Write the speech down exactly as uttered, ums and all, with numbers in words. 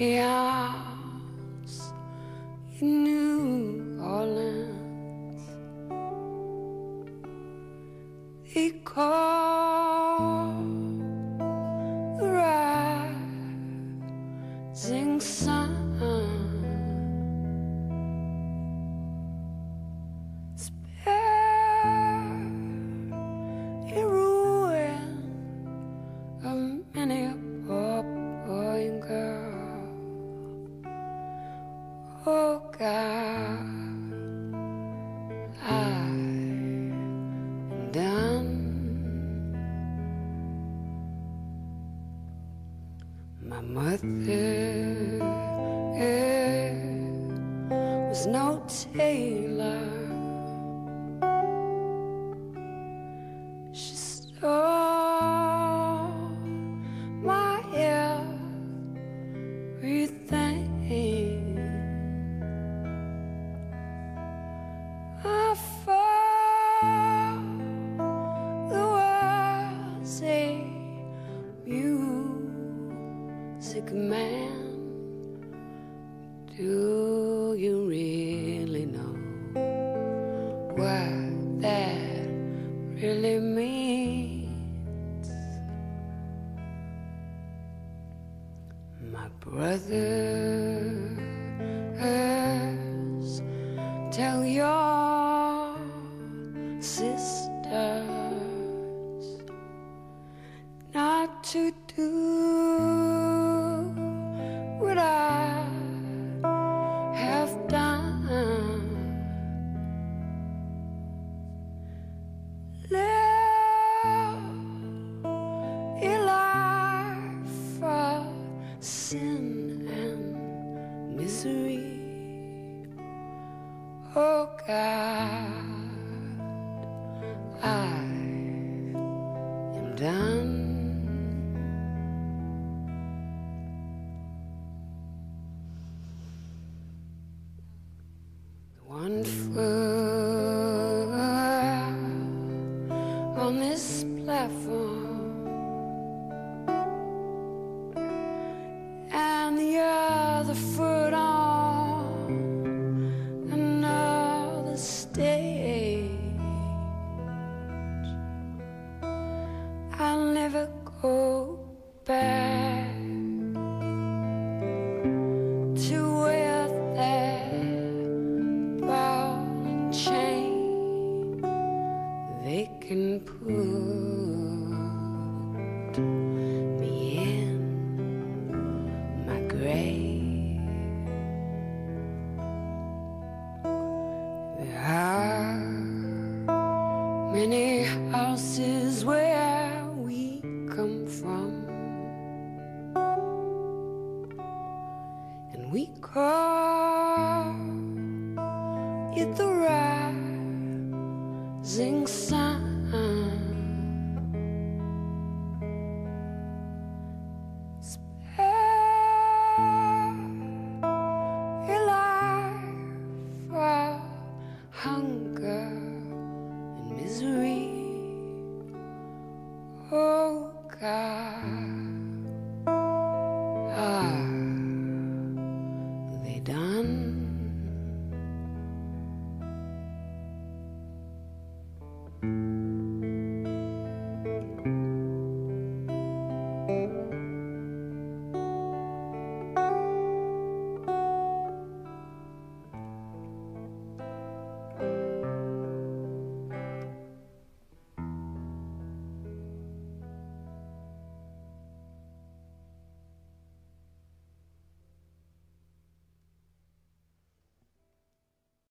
chaos in New Orleans. They call the rising sun. Oh God, I'm done. My mother was no tailor. She stole my everything. Sick man, do you really know what that really means? My brothers, tell your sisters not to do what I have done. Live a life of sin and misery. Oh God, I am done. One foot on this platform and the other foot on another stage. I'll never go back to where that they can put me in my grave. There are many houses where we come from, and we call it the rising sun. Rising sun, spare a life of hunger and misery. Oh God.